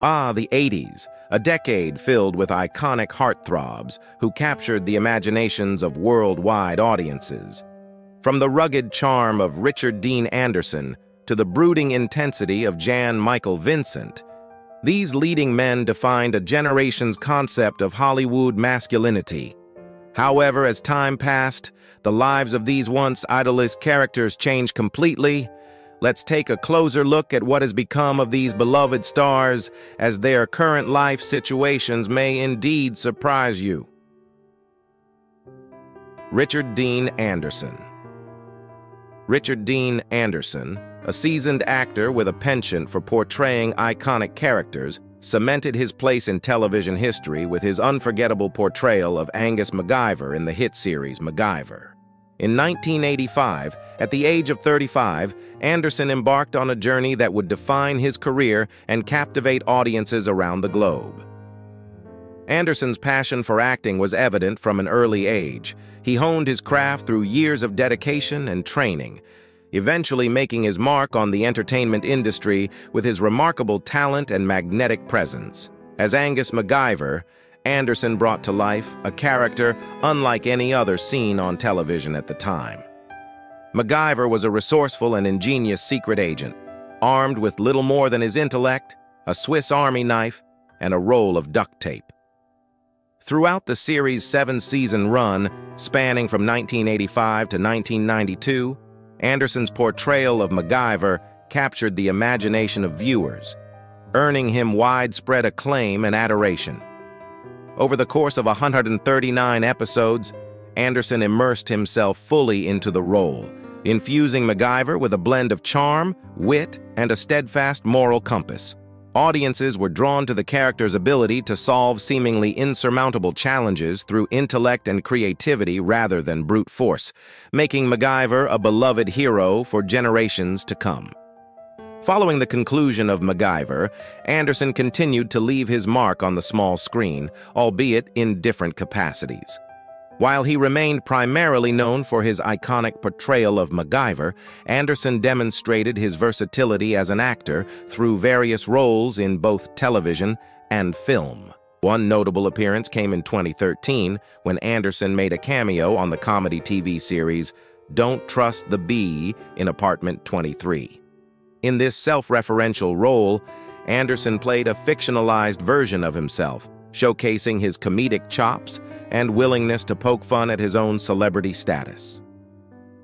Ah, the 80s, a decade filled with iconic heartthrobs who captured the imaginations of worldwide audiences. From the rugged charm of Richard Dean Anderson to the brooding intensity of Jan-Michael Vincent, these leading men defined a generation's concept of Hollywood masculinity. However, as time passed, the lives of these once idolized characters changed completely. Let's take a closer look at what has become of these beloved stars, as their current life situations may indeed surprise you. Richard Dean Anderson. Richard Dean Anderson, a seasoned actor with a penchant for portraying iconic characters, cemented his place in television history with his unforgettable portrayal of Angus MacGyver in the hit series MacGyver. In 1985, at the age of 35, Anderson embarked on a journey that would define his career and captivate audiences around the globe. Anderson's passion for acting was evident from an early age. He honed his craft through years of dedication and training, eventually making his mark on the entertainment industry with his remarkable talent and magnetic presence. As Angus MacGyver, Anderson brought to life a character unlike any other seen on television at the time. MacGyver was a resourceful and ingenious secret agent, armed with little more than his intellect, a Swiss Army knife, and a roll of duct tape. Throughout the series' seven-season run, spanning from 1985 to 1992, Anderson's portrayal of MacGyver captured the imagination of viewers, earning him widespread acclaim and adoration. Over the course of 139 episodes, Anderson immersed himself fully into the role, infusing MacGyver with a blend of charm, wit, and a steadfast moral compass. Audiences were drawn to the character's ability to solve seemingly insurmountable challenges through intellect and creativity rather than brute force, making MacGyver a beloved hero for generations to come. Following the conclusion of MacGyver, Anderson continued to leave his mark on the small screen, albeit in different capacities. While he remained primarily known for his iconic portrayal of MacGyver, Anderson demonstrated his versatility as an actor through various roles in both television and film. One notable appearance came in 2013, when Anderson made a cameo on the comedy TV series Don't Trust the Bee in Apartment 23. In this self-referential role, Anderson played a fictionalized version of himself, showcasing his comedic chops and willingness to poke fun at his own celebrity status.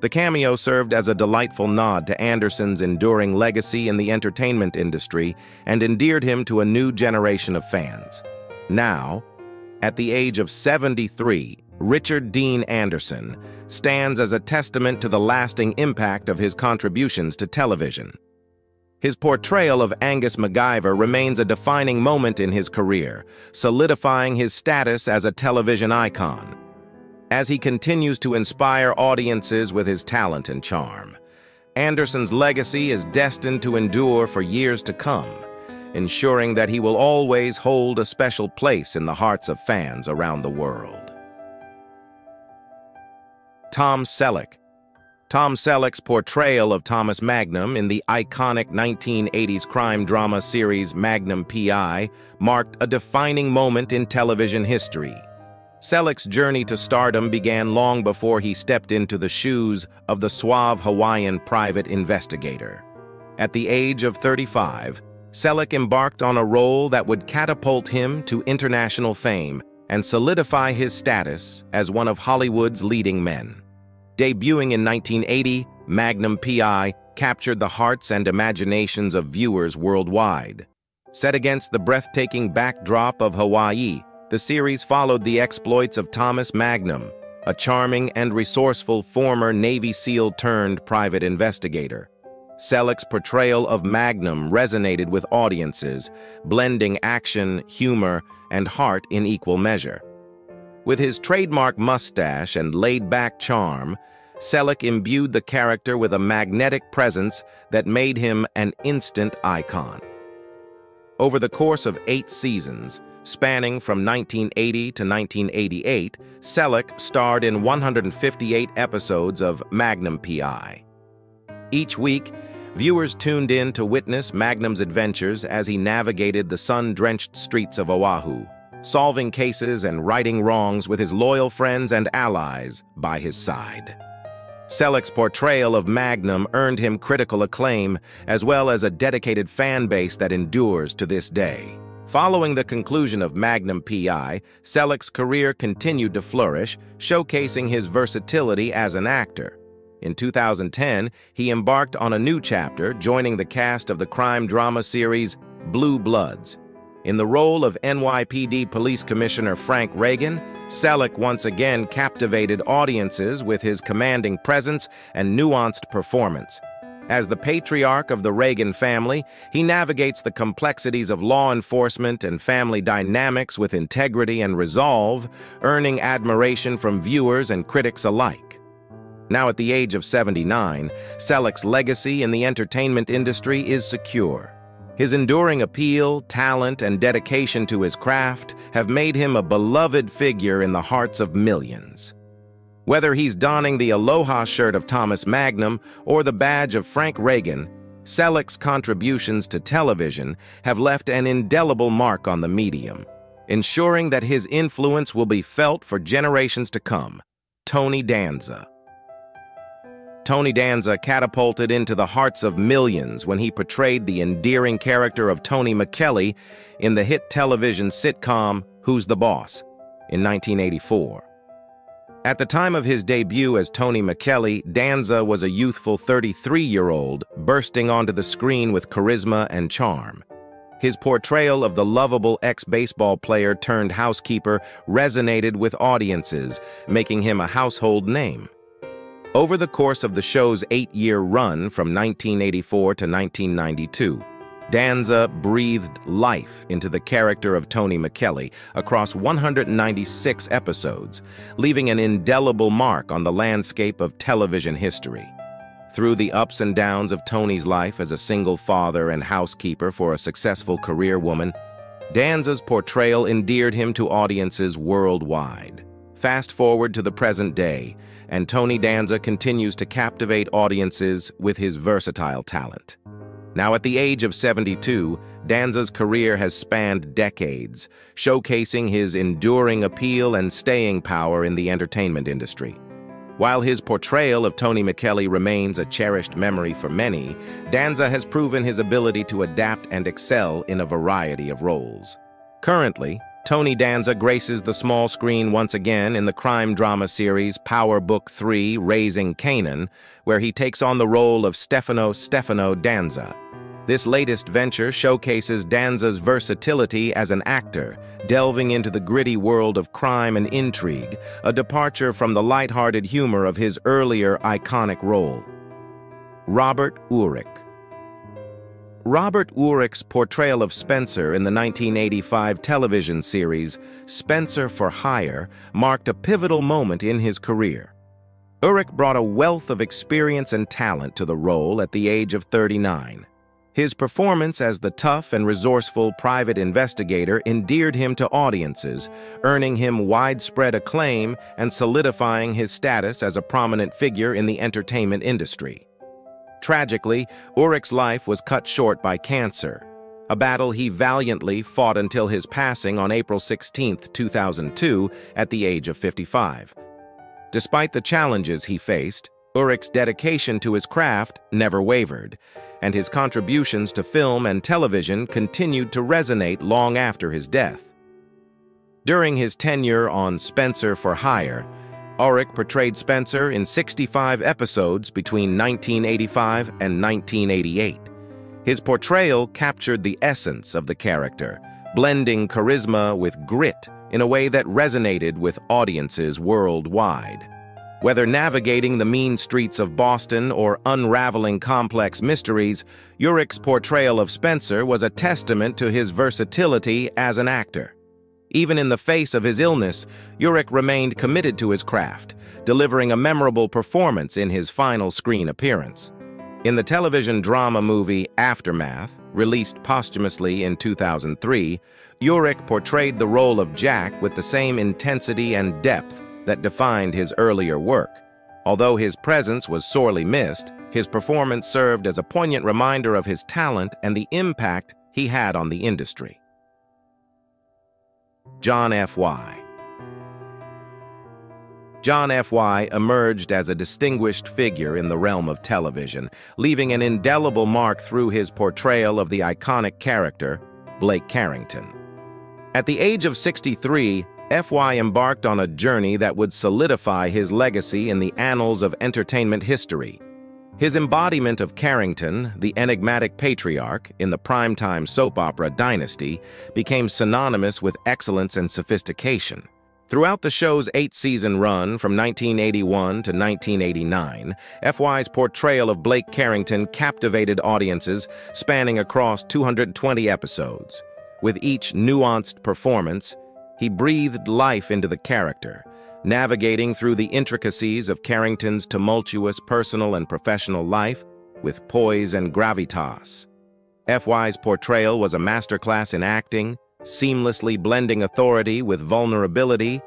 The cameo served as a delightful nod to Anderson's enduring legacy in the entertainment industry and endeared him to a new generation of fans. Now, at the age of 73, Richard Dean Anderson stands as a testament to the lasting impact of his contributions to television. His portrayal of Angus MacGyver remains a defining moment in his career, solidifying his status as a television icon. As he continues to inspire audiences with his talent and charm, Anderson's legacy is destined to endure for years to come, ensuring that he will always hold a special place in the hearts of fans around the world. Tom Selleck. Tom Selleck's portrayal of Thomas Magnum in the iconic 1980s crime drama series Magnum P.I. marked a defining moment in television history. Selleck's journey to stardom began long before he stepped into the shoes of the suave Hawaiian private investigator. At the age of 35, Selleck embarked on a role that would catapult him to international fame and solidify his status as one of Hollywood's leading men. Debuting in 1980, Magnum P.I. captured the hearts and imaginations of viewers worldwide. Set against the breathtaking backdrop of Hawaii, the series followed the exploits of Thomas Magnum, a charming and resourceful former Navy SEAL turned private investigator. Selleck's portrayal of Magnum resonated with audiences, blending action, humor, and heart in equal measure. With his trademark mustache and laid-back charm, Selleck imbued the character with a magnetic presence that made him an instant icon. Over the course of 8 seasons, spanning from 1980 to 1988, Selleck starred in 158 episodes of Magnum P.I. Each week, Viewers tuned in to witness Magnum's adventures as he navigated the sun-drenched streets of Oahu, solving cases and righting wrongs with his loyal friends and allies by his side. Selleck's portrayal of Magnum earned him critical acclaim, as well as a dedicated fan base that endures to this day. Following the conclusion of Magnum P.I., Selleck's career continued to flourish, showcasing his versatility as an actor. In 2010, he embarked on a new chapter, joining the cast of the crime drama series Blue Bloods. In the role of NYPD Police Commissioner Frank Reagan, Selleck once again captivated audiences with his commanding presence and nuanced performance. As the patriarch of the Reagan family, he navigates the complexities of law enforcement and family dynamics with integrity and resolve, earning admiration from viewers and critics alike. Now at the age of 79, Selleck's legacy in the entertainment industry is secure. His enduring appeal, talent, and dedication to his craft have made him a beloved figure in the hearts of millions. Whether he's donning the Aloha shirt of Thomas Magnum or the badge of Frank Reagan, Selleck's contributions to television have left an indelible mark on the medium, ensuring that his influence will be felt for generations to come. Tony Danza. Tony Danza catapulted into the hearts of millions when he portrayed the endearing character of Tony McKelly in the hit television sitcom Who's the Boss? In 1984. At the time of his debut as Tony McKelly, Danza was a youthful 33-year-old, bursting onto the screen with charisma and charm. His portrayal of the lovable ex-baseball player turned housekeeper resonated with audiences, making him a household name. Over the course of the show's 8-year run from 1984 to 1992, Danza breathed life into the character of Tony McKelly across 196 episodes, leaving an indelible mark on the landscape of television history. Through the ups and downs of Tony's life as a single father and housekeeper for a successful career woman, Danza's portrayal endeared him to audiences worldwide. Fast forward to the present day, and Tony Danza continues to captivate audiences with his versatile talent. Now at the age of 72, Danza's career has spanned decades, showcasing his enduring appeal and staying power in the entertainment industry. While his portrayal of Tony McKelly remains a cherished memory for many, Danza has proven his ability to adapt and excel in a variety of roles. Currently, Tony Danza graces the small screen once again in the crime drama series Power Book Three, Raising Kanan, where he takes on the role of Stefano Danza. This latest venture showcases Danza's versatility as an actor, delving into the gritty world of crime and intrigue, a departure from the lighthearted humor of his earlier iconic role. Robert Urich. Robert Urich's portrayal of Spenser in the 1985 television series Spenser for Hire marked a pivotal moment in his career. Urich brought a wealth of experience and talent to the role at the age of 39. His performance as the tough and resourceful private investigator endeared him to audiences, earning him widespread acclaim and solidifying his status as a prominent figure in the entertainment industry. Tragically, Urich's life was cut short by cancer, a battle he valiantly fought until his passing on April 16, 2002, at the age of 55. Despite the challenges he faced, Urich's dedication to his craft never wavered, and his contributions to film and television continued to resonate long after his death. During his tenure on Spenser for Hire, Urich portrayed Spenser in 65 episodes between 1985 and 1988. His portrayal captured the essence of the character, blending charisma with grit in a way that resonated with audiences worldwide. Whether navigating the mean streets of Boston or unraveling complex mysteries, Urich's portrayal of Spenser was a testament to his versatility as an actor. Even in the face of his illness, Urich remained committed to his craft, delivering a memorable performance in his final screen appearance. In the television drama movie Aftermath, released posthumously in 2003, Urich portrayed the role of Jack with the same intensity and depth that defined his earlier work. Although his presence was sorely missed, His performance served as a poignant reminder of his talent and the impact he had on the industry. John F.Y. John F.Y. emerged as a distinguished figure in the realm of television, leaving an indelible mark through his portrayal of the iconic character, Blake Carrington. At the age of 63, F.Y. embarked on a journey that would solidify his legacy in the annals of entertainment history. His embodiment of Carrington, the enigmatic patriarch, in the primetime soap opera Dynasty, became synonymous with excellence and sophistication. Throughout the show's 8-season run from 1981 to 1989, F.Y.'s portrayal of Blake Carrington captivated audiences spanning across 220 episodes. With each nuanced performance, he breathed life into the character, navigating through the intricacies of Carrington's tumultuous personal and professional life with poise and gravitas. F.Y.'s portrayal was a masterclass in acting, seamlessly blending authority with vulnerability,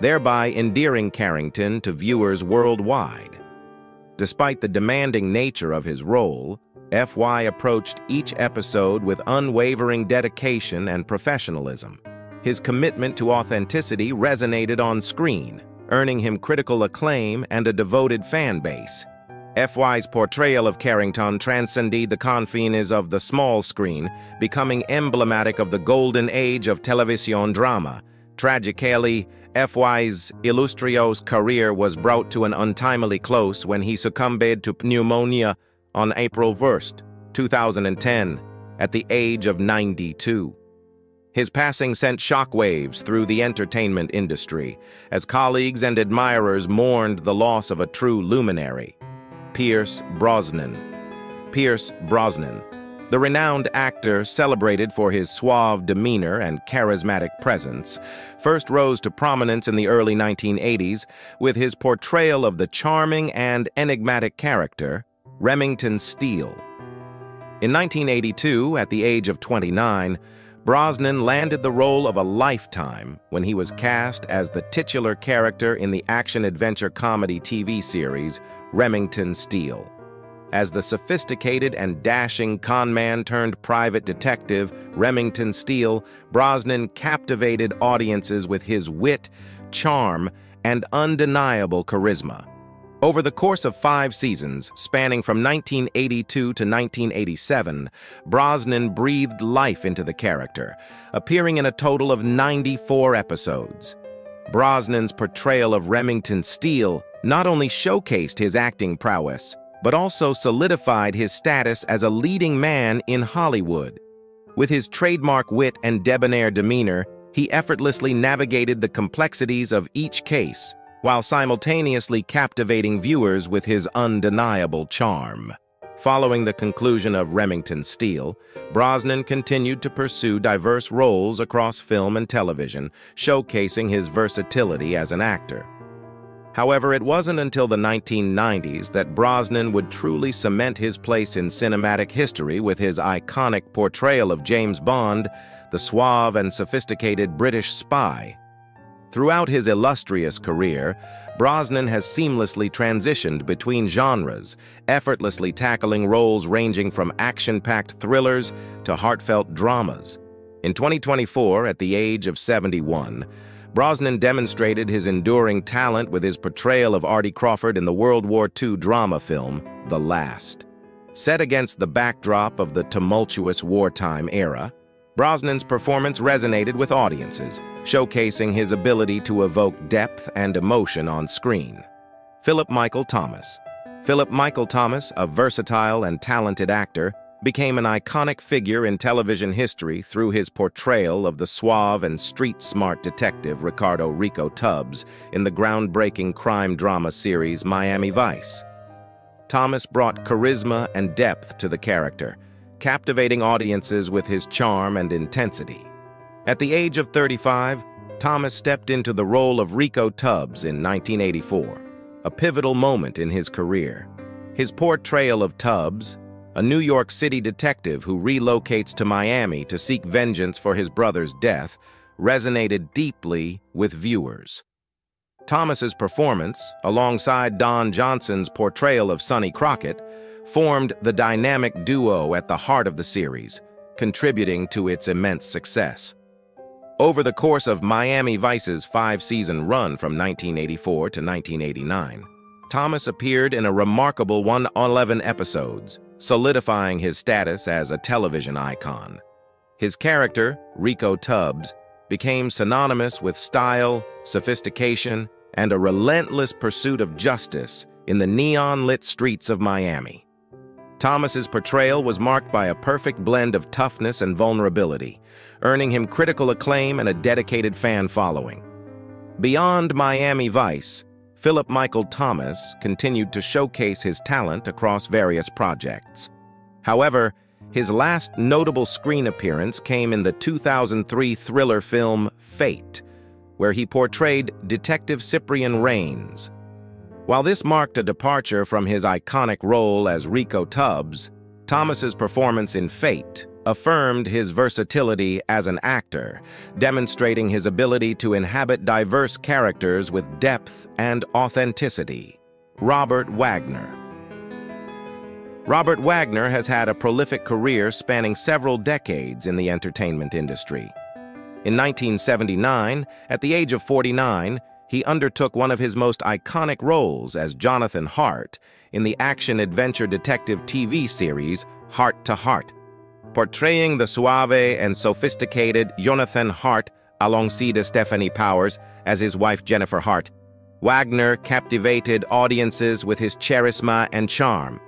thereby endearing Carrington to viewers worldwide. Despite the demanding nature of his role, F.Y. approached each episode with unwavering dedication and professionalism. His commitment to authenticity resonated on screen, earning him critical acclaim and a devoted fan base. F.Y.'s portrayal of Carrington transcended the confines of the small screen, becoming emblematic of the golden age of television drama. Tragically, F.Y.'s illustrious career was brought to an untimely close when he succumbed to pneumonia on April 1, 2010, at the age of 92. His passing sent shockwaves through the entertainment industry, as colleagues and admirers mourned the loss of a true luminary. Pierce Brosnan. The renowned actor, celebrated for his suave demeanor and charismatic presence, first rose to prominence in the early 1980s with his portrayal of the charming and enigmatic character, Remington Steele. In 1982, at the age of 29, Brosnan landed the role of a lifetime when he was cast as the titular character in the action-adventure comedy TV series, Remington Steele. As the sophisticated and dashing conman turned private detective Remington Steele, Brosnan captivated audiences with his wit, charm, and undeniable charisma. Over the course of 5 seasons, spanning from 1982 to 1987, Brosnan breathed life into the character, appearing in a total of 94 episodes. Brosnan's portrayal of Remington Steele not only showcased his acting prowess, but also solidified his status as a leading man in Hollywood. With his trademark wit and debonair demeanor, he effortlessly navigated the complexities of each case, while simultaneously captivating viewers with his undeniable charm. Following the conclusion of Remington Steele, Brosnan continued to pursue diverse roles across film and television, showcasing his versatility as an actor. However, it wasn't until the 1990s that Brosnan would truly cement his place in cinematic history with his iconic portrayal of James Bond, the suave and sophisticated British spy. Throughout his illustrious career, Brosnan has seamlessly transitioned between genres, effortlessly tackling roles ranging from action-packed thrillers to heartfelt dramas. In 2024, at the age of 71, Brosnan demonstrated his enduring talent with his portrayal of Artie Crawford in the World War II drama film, The Last. Set against the backdrop of the tumultuous wartime era, Brosnan's performance resonated with audiences, showcasing his ability to evoke depth and emotion on screen. Philip Michael Thomas. Philip Michael Thomas, a versatile and talented actor, became an iconic figure in television history through his portrayal of the suave and street-smart detective Ricardo Rico Tubbs in the groundbreaking crime drama series Miami Vice. Thomas brought charisma and depth to the character, captivating audiences with his charm and intensity. At the age of 35, Thomas stepped into the role of Rico Tubbs in 1984, a pivotal moment in his career. His portrayal of Tubbs, a New York City detective who relocates to Miami to seek vengeance for his brother's death, resonated deeply with viewers. Thomas's performance, alongside Don Johnson's portrayal of Sonny Crockett, formed the dynamic duo at the heart of the series, contributing to its immense success. Over the course of Miami Vice's five-season run from 1984 to 1989, Thomas appeared in a remarkable 111 episodes, solidifying his status as a television icon. His character, Rico Tubbs, became synonymous with style, sophistication, and a relentless pursuit of justice in the neon-lit streets of Miami. Thomas's portrayal was marked by a perfect blend of toughness and vulnerability, earning him critical acclaim and a dedicated fan following. Beyond Miami Vice, Philip Michael Thomas continued to showcase his talent across various projects. However, his last notable screen appearance came in the 2003 thriller film Fate, where he portrayed Detective Cyprian Raines. While this marked a departure from his iconic role as Rico Tubbs, Thomas's performance in Fate affirmed his versatility as an actor, demonstrating his ability to inhabit diverse characters with depth and authenticity. Robert Wagner. Robert Wagner has had a prolific career spanning several decades in the entertainment industry. In 1979, at the age of 49, he undertook one of his most iconic roles as Jonathan Hart in the action-adventure detective TV series Hart to Hart, portraying the suave and sophisticated Jonathan Hart alongside Stephanie Powers as his wife Jennifer Hart. Wagner captivated audiences with his charisma and charm.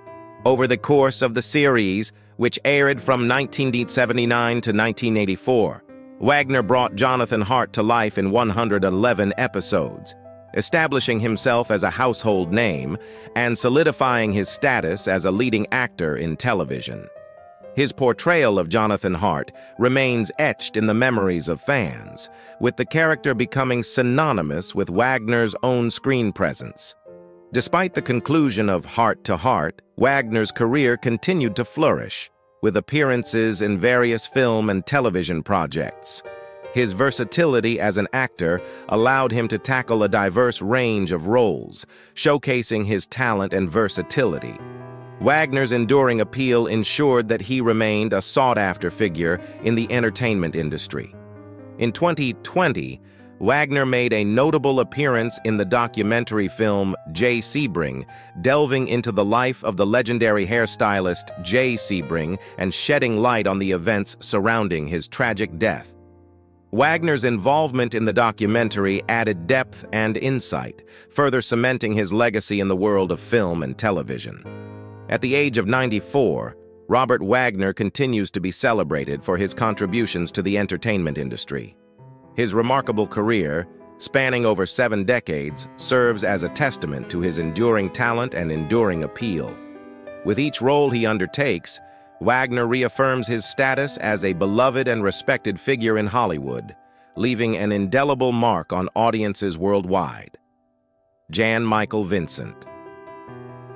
Over the course of the series, which aired from 1979 to 1984, Wagner brought Jonathan Hart to life in 111 episodes, establishing himself as a household name and solidifying his status as a leading actor in television. His portrayal of Jonathan Hart remains etched in the memories of fans, with the character becoming synonymous with Wagner's own screen presence. Despite the conclusion of Hart to Hart, Wagner's career continued to flourish, with appearances in various film and television projects. His versatility as an actor allowed him to tackle a diverse range of roles, showcasing his talent and versatility. Wagner's enduring appeal ensured that he remained a sought-after figure in the entertainment industry. In 2020, Wagner made a notable appearance in the documentary film Jay Sebring, delving into the life of the legendary hairstylist Jay Sebring and shedding light on the events surrounding his tragic death. Wagner's involvement in the documentary added depth and insight, further cementing his legacy in the world of film and television. At the age of 94, Robert Wagner continues to be celebrated for his contributions to the entertainment industry. His remarkable career, spanning over 7 decades, serves as a testament to his enduring talent and enduring appeal. With each role he undertakes, Wagner reaffirms his status as a beloved and respected figure in Hollywood, leaving an indelible mark on audiences worldwide. Jan-Michael Vincent.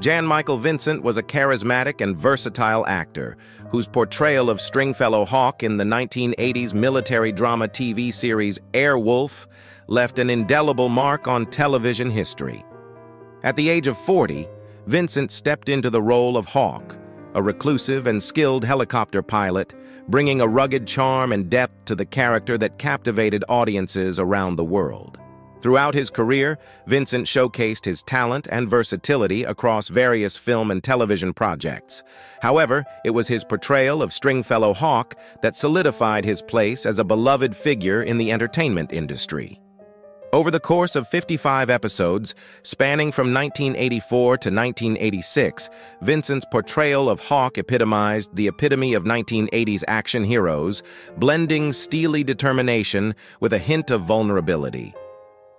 Jan-Michael Vincent was a charismatic and versatile actor whose portrayal of Stringfellow Hawk in the 1980s military drama TV series Airwolf left an indelible mark on television history. At the age of 40, Vincent stepped into the role of Hawk, a reclusive and skilled helicopter pilot, bringing a rugged charm and depth to the character that captivated audiences around the world. Throughout his career, Vincent showcased his talent and versatility across various film and television projects. However, it was his portrayal of Stringfellow Hawk that solidified his place as a beloved figure in the entertainment industry. Over the course of 55 episodes, spanning from 1984 to 1986, Vincent's portrayal of Hawk epitomized the epitome of 1980s action heroes, blending steely determination with a hint of vulnerability.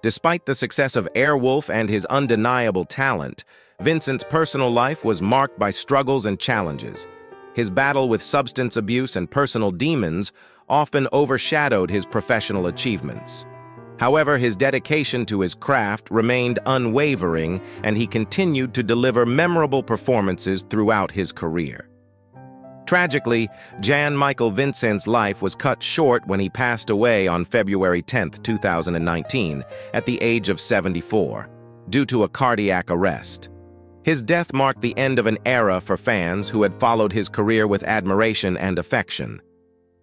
Despite the success of Airwolf and his undeniable talent, Vincent's personal life was marked by struggles and challenges. His battle with substance abuse and personal demons often overshadowed his professional achievements. However, his dedication to his craft remained unwavering, and he continued to deliver memorable performances throughout his career. Tragically, Jan-Michael Vincent's life was cut short when he passed away on February 10, 2019, at the age of 74, due to a cardiac arrest. His death marked the end of an era for fans who had followed his career with admiration and affection.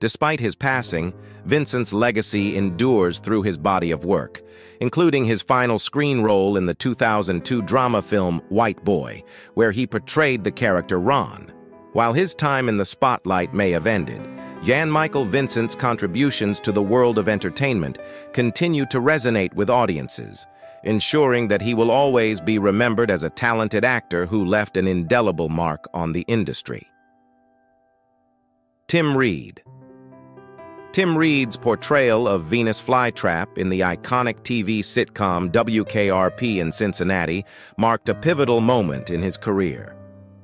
Despite his passing, Vincent's legacy endures through his body of work, including his final screen role in the 2002 drama film White Boy, where he portrayed the character Ron. While his time in the spotlight may have ended, Jan-Michael Vincent's contributions to the world of entertainment continue to resonate with audiences, ensuring that he will always be remembered as a talented actor who left an indelible mark on the industry. Tim Reed. Tim Reed's portrayal of Venus Flytrap in the iconic TV sitcom WKRP in Cincinnati marked a pivotal moment in his career.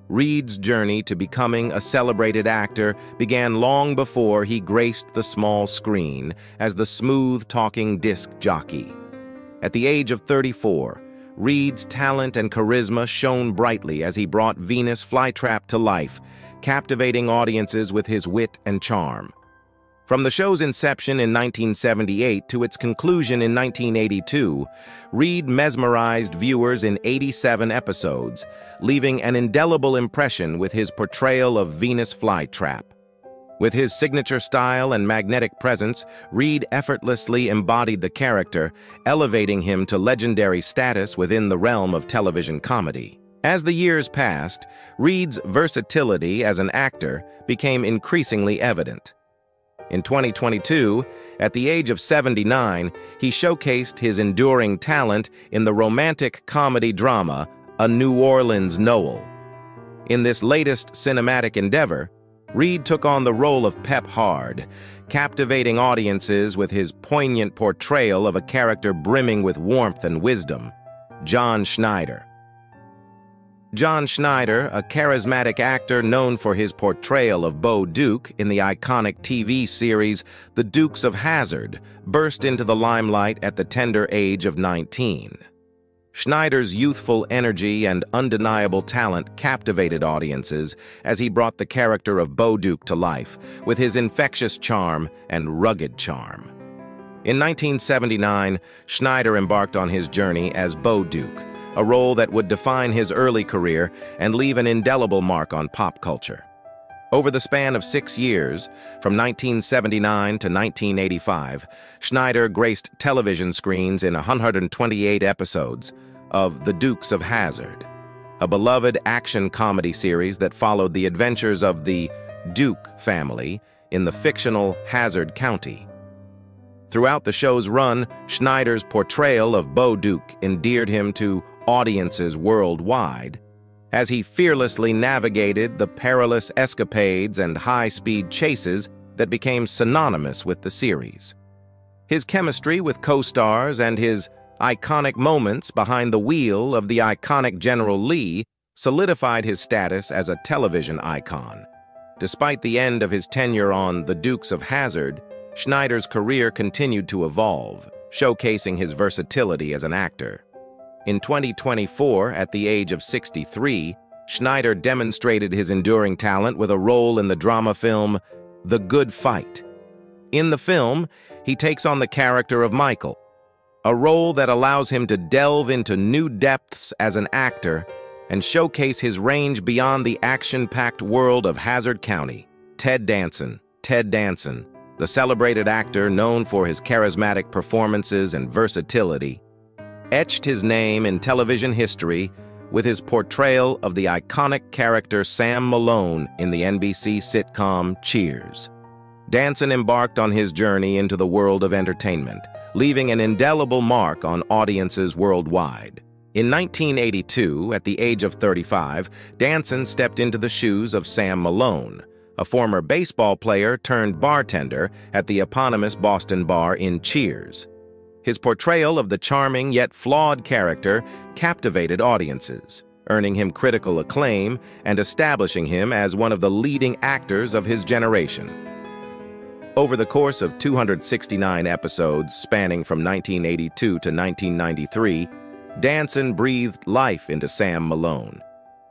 Reed's journey to becoming a celebrated actor began long before he graced the small screen as the smooth-talking disc jockey. At the age of 34, Reed's talent and charisma shone brightly as he brought Venus Flytrap to life, captivating audiences with his wit and charm. From the show's inception in 1978 to its conclusion in 1982, Reed mesmerized viewers in 87 episodes, leaving an indelible impression with his portrayal of Venus Flytrap. With his signature style and magnetic presence, Reed effortlessly embodied the character, elevating him to legendary status within the realm of television comedy. As the years passed, Reed's versatility as an actor became increasingly evident. In 2022, at the age of 79, he showcased his enduring talent in the romantic comedy drama A New Orleans Noel. In this latest cinematic endeavor, Reed took on the role of Pep Hard, captivating audiences with his poignant portrayal of a character brimming with warmth and wisdom, John Schneider. John Schneider, a charismatic actor known for his portrayal of Beau Duke in the iconic TV series The Dukes of Hazzard, burst into the limelight at the tender age of 19. Schneider's youthful energy and undeniable talent captivated audiences as he brought the character of Beau Duke to life with his infectious charm and rugged charm. In 1979, Schneider embarked on his journey as Beau Duke, a role that would define his early career and leave an indelible mark on pop culture. Over the span of 6 years, from 1979 to 1985, Schneider graced television screens in 128 episodes of The Dukes of Hazzard, a beloved action comedy series that followed the adventures of the Duke family in the fictional Hazzard County. Throughout the show's run, Schneider's portrayal of Beau Duke endeared him to audiences worldwide, as he fearlessly navigated the perilous escapades and high-speed chases that became synonymous with the series. His chemistry with co-stars and his iconic moments behind the wheel of the iconic General Lee solidified his status as a television icon. Despite the end of his tenure on The Dukes of Hazzard, Schneider's career continued to evolve, showcasing his versatility as an actor. In 2024, at the age of 63, Schneider demonstrated his enduring talent with a role in the drama film The Good Fight. In the film, he takes on the character of Michael, a role that allows him to delve into new depths as an actor and showcase his range beyond the action-packed world of Hazzard County. Ted Danson, the celebrated actor known for his charismatic performances and versatility, etched his name in television history with his portrayal of the iconic character Sam Malone in the NBC sitcom Cheers. Danson embarked on his journey into the world of entertainment, leaving an indelible mark on audiences worldwide. In 1982, at the age of 35, Danson stepped into the shoes of Sam Malone, a former baseball player turned bartender at the eponymous Boston bar in Cheers. His portrayal of the charming yet flawed character captivated audiences, earning him critical acclaim and establishing him as one of the leading actors of his generation. Over the course of 269 episodes spanning from 1982 to 1993, Danson breathed life into Sam Malone,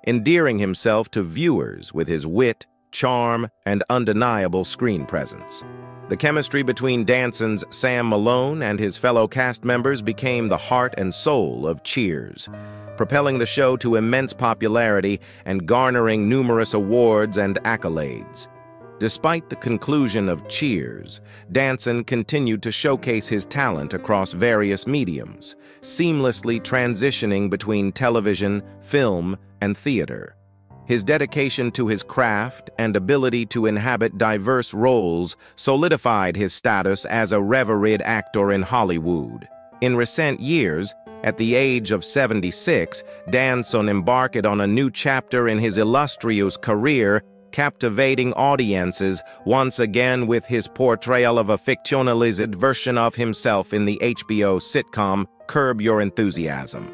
endearing himself to viewers with his wit, charm, and undeniable screen presence. The chemistry between Danson's Sam Malone and his fellow cast members became the heart and soul of Cheers, propelling the show to immense popularity and garnering numerous awards and accolades. Despite the conclusion of Cheers, Danson continued to showcase his talent across various mediums, seamlessly transitioning between television, film, and theater. His dedication to his craft and ability to inhabit diverse roles solidified his status as a revered actor in Hollywood. In recent years, at the age of 76, Danson embarked on a new chapter in his illustrious career, captivating audiences once again with his portrayal of a fictionalized version of himself in the HBO sitcom Curb Your Enthusiasm.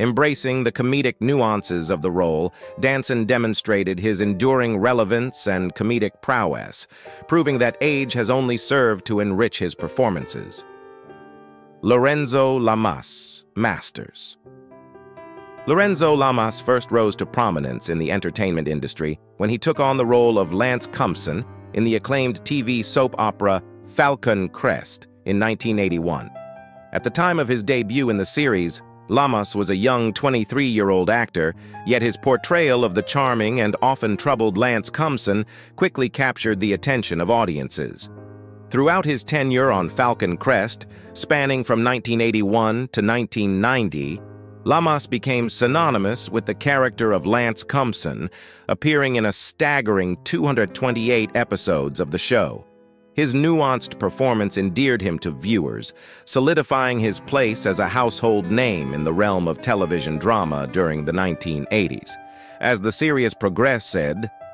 Embracing the comedic nuances of the role, Danson demonstrated his enduring relevance and comedic prowess, proving that age has only served to enrich his performances. Lorenzo Lamas, Masters. Lorenzo Lamas first rose to prominence in the entertainment industry when he took on the role of Lance Compson in the acclaimed TV soap opera Falcon Crest in 1981. At the time of his debut in the series, Lamas was a young 23-year-old actor, yet his portrayal of the charming and often troubled Lance Compson quickly captured the attention of audiences. Throughout his tenure on Falcon Crest, spanning from 1981 to 1990, Lamas became synonymous with the character of Lance Compson, appearing in a staggering 228 episodes of the show. His nuanced performance endeared him to viewers, solidifying his place as a household name in the realm of television drama during the 1980s. As the series progressed,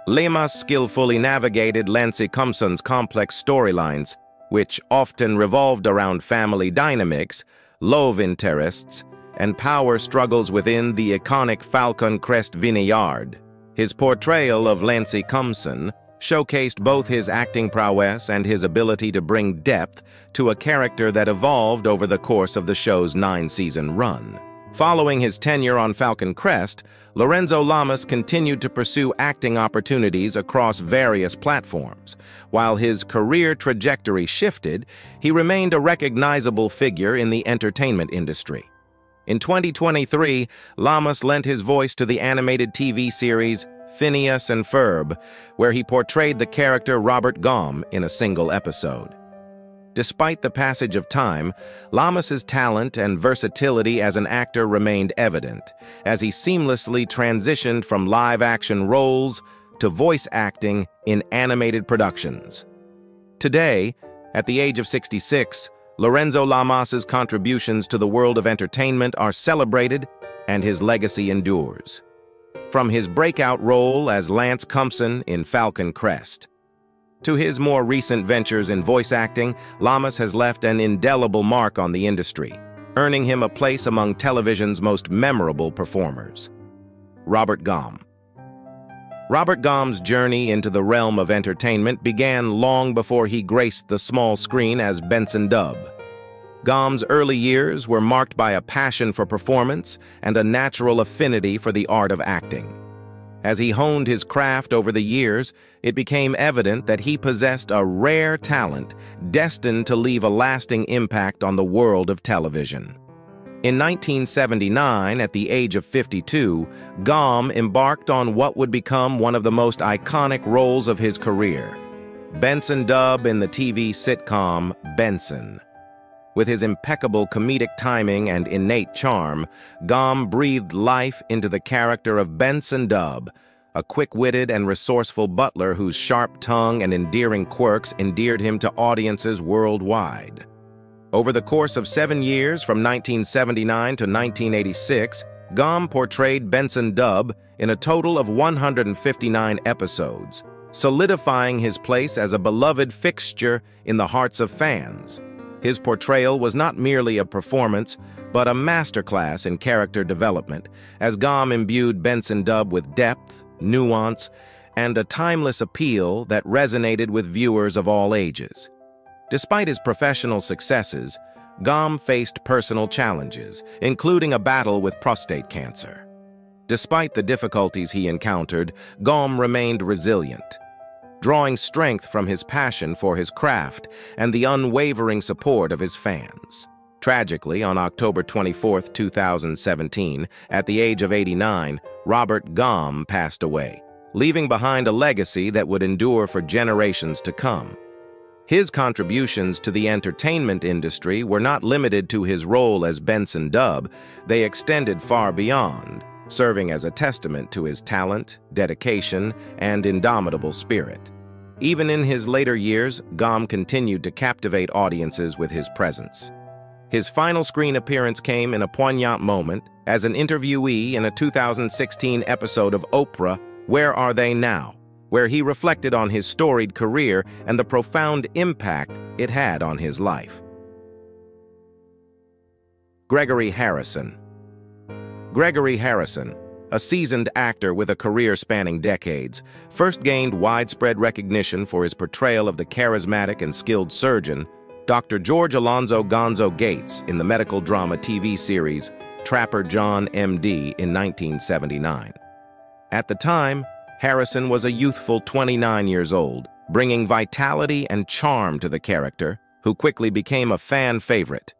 Lamas skillfully navigated Lance Compson's complex storylines, which often revolved around family dynamics, love interests, and power struggles within the iconic Falcon Crest vineyard. His portrayal of Lance Compson showcased both his acting prowess and his ability to bring depth to a character that evolved over the course of the show's 9-season run. Following his tenure on Falcon Crest, Lorenzo Lamas continued to pursue acting opportunities across various platforms. While his career trajectory shifted, he remained a recognizable figure in the entertainment industry. In 2023, Lamas lent his voice to the animated TV series Phineas and Ferb, where he portrayed the character Robert Gomm in a single episode. Despite the passage of time, Lamas's talent and versatility as an actor remained evident, as he seamlessly transitioned from live-action roles to voice acting in animated productions. Today, at the age of 66, Lorenzo Lamas's contributions to the world of entertainment are celebrated, and his legacy endures. From his breakout role as Lance Compson in Falcon Crest, to his more recent ventures in voice acting, Lamas has left an indelible mark on the industry, earning him a place among television's most memorable performers. Robert Gomm. Robert Gomm's journey into the realm of entertainment began long before he graced the small screen as Benson Dub. Gomm's early years were marked by a passion for performance and a natural affinity for the art of acting. As he honed his craft over the years, it became evident that he possessed a rare talent destined to leave a lasting impact on the world of television. In 1979, at the age of 52, Gomm embarked on what would become one of the most iconic roles of his career, Benson Dub in the TV sitcom Benson. With his impeccable comedic timing and innate charm, Gomm breathed life into the character of Benson Dub, a quick-witted and resourceful butler whose sharp tongue and endearing quirks endeared him to audiences worldwide. Over the course of 7 years, from 1979 to 1986, Gomm portrayed Benson Dub in a total of 159 episodes, solidifying his place as a beloved fixture in the hearts of fans. His portrayal was not merely a performance, but a masterclass in character development, as Gomm imbued Benson Dub with depth, nuance, and a timeless appeal that resonated with viewers of all ages. Despite his professional successes, Gomm faced personal challenges, including a battle with prostate cancer. Despite the difficulties he encountered, Gomm remained resilient. drawing strength from his passion for his craft and the unwavering support of his fans. Tragically, on October 24, 2017, at the age of 89, Robert Gomm passed away, leaving behind a legacy that would endure for generations to come. His contributions to the entertainment industry were not limited to his role as Benson Dubb, they extended far beyond, serving as a testament to his talent, dedication, and indomitable spirit. Even in his later years, Gomm continued to captivate audiences with his presence. His final screen appearance came in a poignant moment as an interviewee in a 2016 episode of Oprah, Where Are They Now?, where he reflected on his storied career and the profound impact it had on his life. Gregory Harrison. Gregory Harrison, a seasoned actor with a career spanning decades, first gained widespread recognition for his portrayal of the charismatic and skilled surgeon, Dr. George Alonzo Gonzo Gates, in the medical drama TV series Trapper John, M.D. in 1979. At the time, Harrison was a youthful 29 years old, bringing vitality and charm to the character, who quickly became a fan favorite.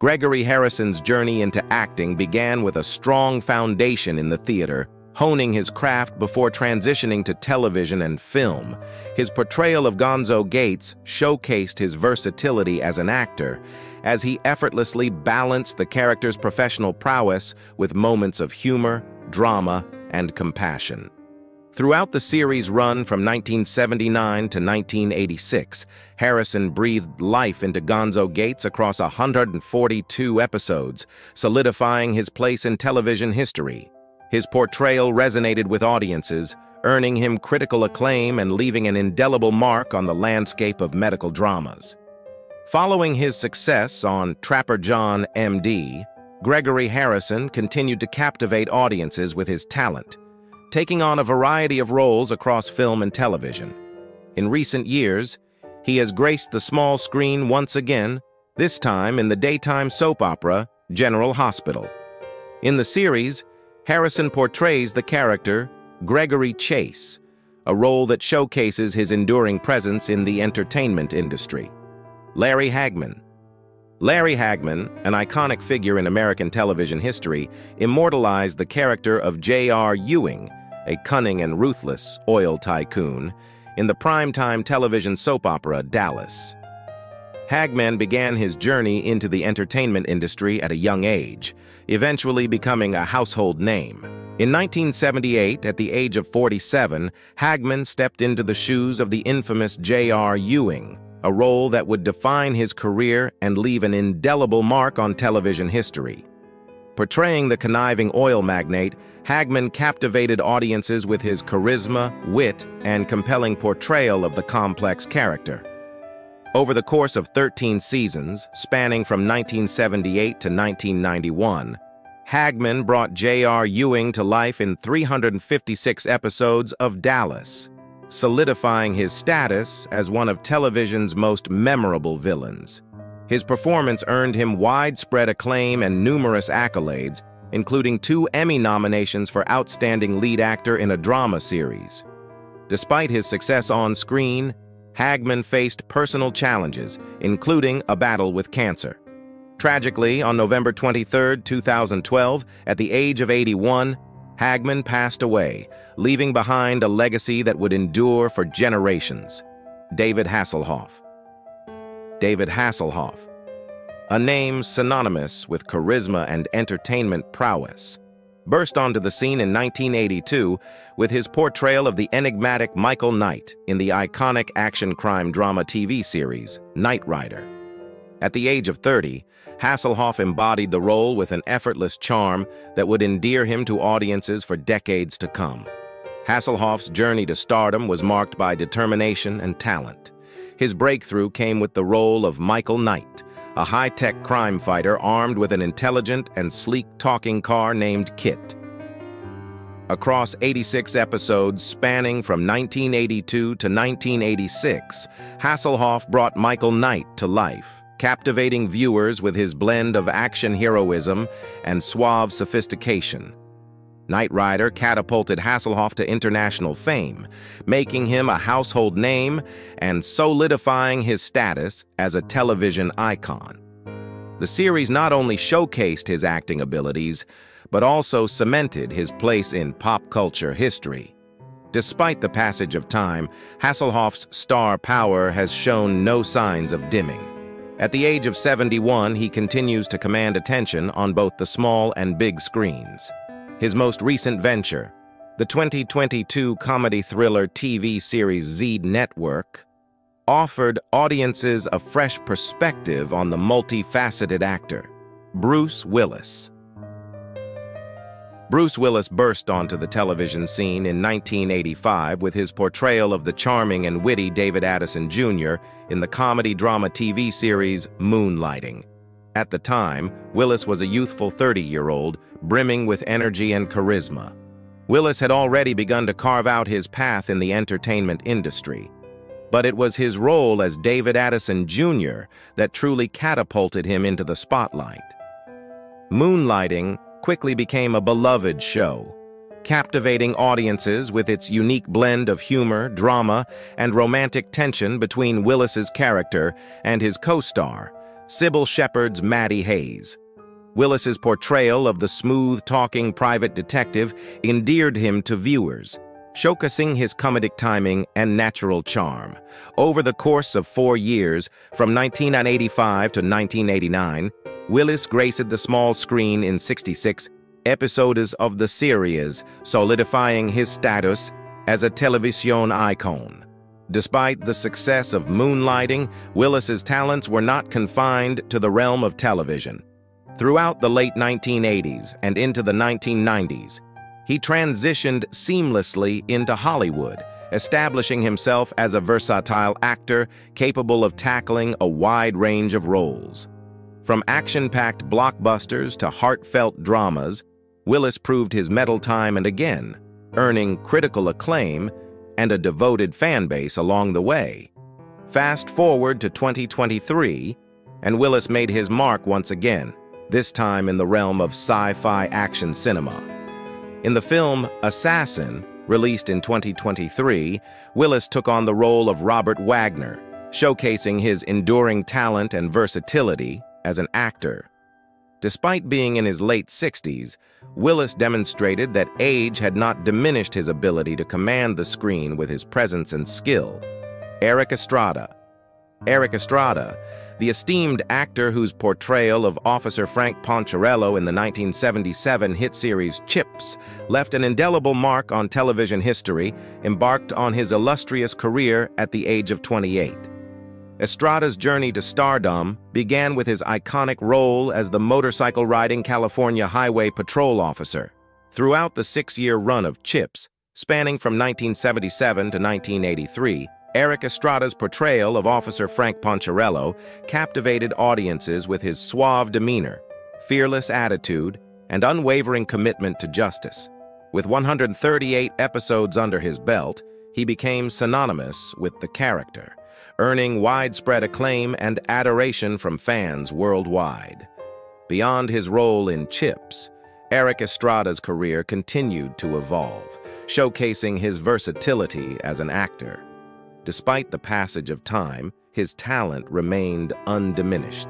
Gregory Harrison's journey into acting began with a strong foundation in the theater, honing his craft before transitioning to television and film. His portrayal of Gonzo Gates showcased his versatility as an actor, as he effortlessly balanced the character's professional prowess with moments of humor, drama, and compassion. Throughout the series' run from 1979 to 1986, Harrison breathed life into Gonzo Gates across 142 episodes, solidifying his place in television history. His portrayal resonated with audiences, earning him critical acclaim and leaving an indelible mark on the landscape of medical dramas. Following his success on Trapper John, M.D., Gregory Harrison continued to captivate audiences with his talent, taking on a variety of roles across film and television. In recent years, he has graced the small screen once again, this time in the daytime soap opera, General Hospital. In the series, Harrison portrays the character Gregory Chase, a role that showcases his enduring presence in the entertainment industry. Larry Hagman. Larry Hagman, an iconic figure in American television history, immortalized the character of J.R. Ewing, a cunning and ruthless oil tycoon, in the primetime television soap opera Dallas. Hagman began his journey into the entertainment industry at a young age, eventually becoming a household name. In 1978, at the age of 47, Hagman stepped into the shoes of the infamous J.R. Ewing, a role that would define his career and leave an indelible mark on television history. Portraying the conniving oil magnate, Hagman captivated audiences with his charisma, wit, and compelling portrayal of the complex character. Over the course of 13 seasons, spanning from 1978 to 1991, Hagman brought J.R. Ewing to life in 356 episodes of Dallas, solidifying his status as one of television's most memorable villains. His performance earned him widespread acclaim and numerous accolades, including 2 Emmy nominations for Outstanding Lead Actor in a Drama Series. Despite his success on screen, Hagman faced personal challenges, including a battle with cancer. Tragically, on November 23, 2012, at the age of 81, Hagman passed away, leaving behind a legacy that would endure for generations. David Hasselhoff. David Hasselhoff, a name synonymous with charisma and entertainment prowess, burst onto the scene in 1982 with his portrayal of the enigmatic Michael Knight in the iconic action-crime drama TV series Knight Rider. At the age of 30, Hasselhoff embodied the role with an effortless charm that would endear him to audiences for decades to come. Hasselhoff's journey to stardom was marked by determination and talent. His breakthrough came with the role of Michael Knight, a high-tech crime fighter armed with an intelligent and sleek talking car named Kit. Across 86 episodes spanning from 1982 to 1986, Hasselhoff brought Michael Knight to life, captivating viewers with his blend of action heroism and suave sophistication. Knight Rider catapulted Hasselhoff to international fame, making him a household name and solidifying his status as a television icon. The series not only showcased his acting abilities, but also cemented his place in pop culture history. Despite the passage of time, Hasselhoff's star power has shown no signs of dimming. At the age of 71, he continues to command attention on both the small and big screens. His most recent venture, the 2022 comedy thriller TV series Z Network, offered audiences a fresh perspective on the multifaceted actor, Bruce Willis. Bruce Willis burst onto the television scene in 1985 with his portrayal of the charming and witty David Addison Jr. in the comedy-drama TV series Moonlighting. At the time, Willis was a youthful 30-year-old, brimming with energy and charisma. Willis had already begun to carve out his path in the entertainment industry, but it was his role as David Addison Jr. that truly catapulted him into the spotlight. Moonlighting quickly became a beloved show, captivating audiences with its unique blend of humor, drama, and romantic tension between Willis's character and his co-star, Sybil Shepherd's Maddie Hayes. Willis's portrayal of the smooth-talking private detective endeared him to viewers, showcasing his comedic timing and natural charm. Over the course of 4 years, from 1985 to 1989, Willis graced the small screen in 66 episodes of the series, solidifying his status as a television icon. Despite the success of Moonlighting, Willis's talents were not confined to the realm of television. Throughout the late 1980s and into the 1990s, he transitioned seamlessly into Hollywood, establishing himself as a versatile actor capable of tackling a wide range of roles. From action-packed blockbusters to heartfelt dramas, Willis proved his mettle time and again, earning critical acclaim and a devoted fan base along the way. Fast forward to 2023, and Willis made his mark once again, this time in the realm of sci-fi action cinema. In the film Assassin, released in 2023, Willis took on the role of Robert Wagner, showcasing his enduring talent and versatility as an actor. Despite being in his late 60s, Willis demonstrated that age had not diminished his ability to command the screen with his presence and skill. Eric Estrada, the esteemed actor whose portrayal of Officer Frank Poncherello in the 1977 hit series Chips left an indelible mark on television history, embarked on his illustrious career at the age of 28. Estrada's journey to stardom began with his iconic role as the motorcycle-riding California Highway Patrol officer. Throughout the six-year run of Chips, spanning from 1977 to 1983, Eric Estrada's portrayal of Officer Frank Poncherello captivated audiences with his suave demeanor, fearless attitude, and unwavering commitment to justice. With 138 episodes under his belt, he became synonymous with the character, earning widespread acclaim and adoration from fans worldwide. Beyond his role in Chips, Eric Estrada's career continued to evolve, showcasing his versatility as an actor. Despite the passage of time, his talent remained undiminished.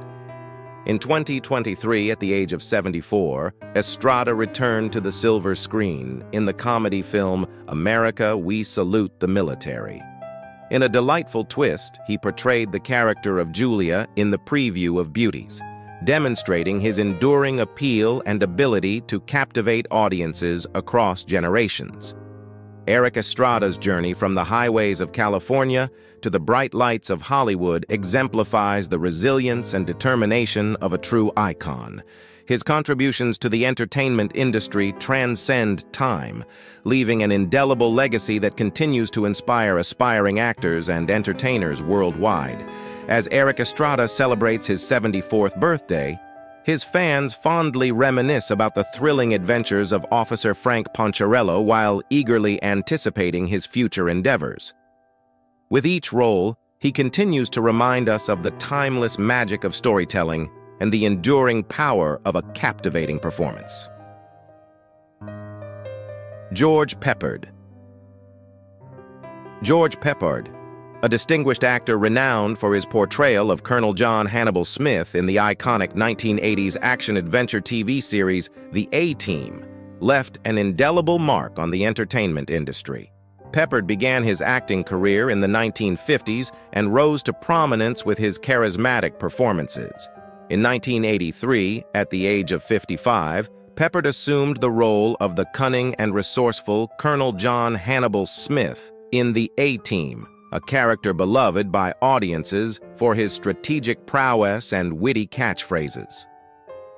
In 2023, at the age of 74, Estrada returned to the silver screen in the comedy film America, We Salute the Military. In a delightful twist, he portrayed the character of Julia in the preview of Beauties, demonstrating his enduring appeal and ability to captivate audiences across generations. Eric Estrada's journey from the highways of California to the bright lights of Hollywood exemplifies the resilience and determination of a true icon. His contributions to the entertainment industry transcend time, leaving an indelible legacy that continues to inspire aspiring actors and entertainers worldwide. As Eric Estrada celebrates his 74th birthday, his fans fondly reminisce about the thrilling adventures of Officer Frank Poncherello while eagerly anticipating his future endeavors. With each role, he continues to remind us of the timeless magic of storytelling and the enduring power of a captivating performance. George Peppard, a distinguished actor renowned for his portrayal of Colonel John Hannibal Smith in the iconic 1980s action-adventure TV series The A-Team, left an indelible mark on the entertainment industry. Peppard began his acting career in the 1950s and rose to prominence with his charismatic performances. In 1983, at the age of 55, Peppard assumed the role of the cunning and resourceful Colonel John Hannibal Smith in The A-Team, a character beloved by audiences for his strategic prowess and witty catchphrases.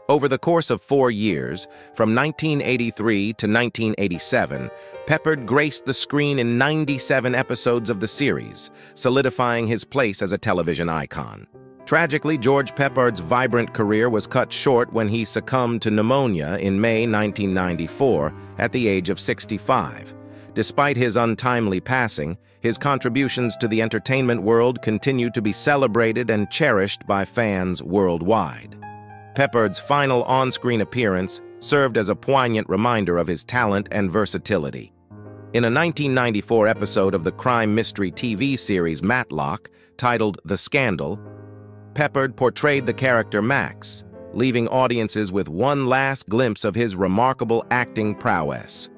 Over the course of 4 years, from 1983 to 1987, Peppard graced the screen in 97 episodes of the series, solidifying his place as a television icon. Tragically, George Peppard's vibrant career was cut short when he succumbed to pneumonia in May 1994 at the age of 65. Despite his untimely passing, his contributions to the entertainment world continue to be celebrated and cherished by fans worldwide. Peppard's final on-screen appearance served as a poignant reminder of his talent and versatility. In a 1994 episode of the crime mystery TV series Matlock, titled The Scandal, Peppard portrayed the character Max, leaving audiences with one last glimpse of his remarkable acting prowess.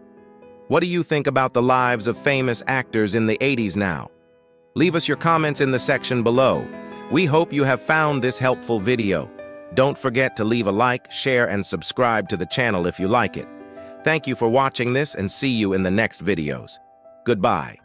What do you think about the lives of famous actors in the 80s now? Leave us your comments in the section below. We hope you have found this helpful video. Don't forget to leave a like, share, and subscribe to the channel if you like it. Thank you for watching this and see you in the next videos. Goodbye.